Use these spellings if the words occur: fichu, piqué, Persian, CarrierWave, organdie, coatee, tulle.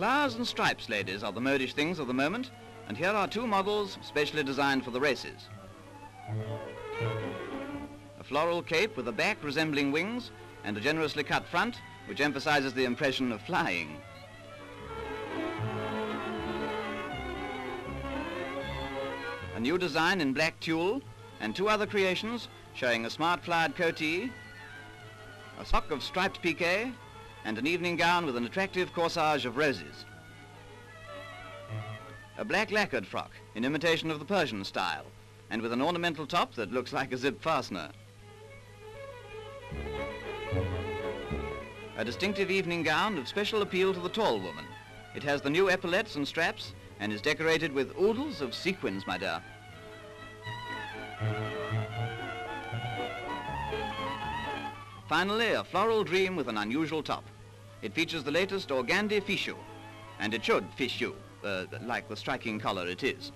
Flowers and stripes, ladies, are the modish things of the moment, and here are two models specially designed for the races. A floral cape with a back resembling wings and a generously cut front, which emphasizes the impression of flying. A new design in black tulle and two other creations showing a smart flowered coatee, a sock of striped piqué, and an evening gown with an attractive corsage of roses. A black lacquered frock in imitation of the Persian style and with an ornamental top that looks like a zip fastener. A distinctive evening gown of special appeal to the tall woman. It has the new epaulettes and straps and is decorated with oodles of sequins, my dear. Finally, a floral dream with an unusual top. It features the latest organdie fichu, and it should fichu, like the striking collar it is.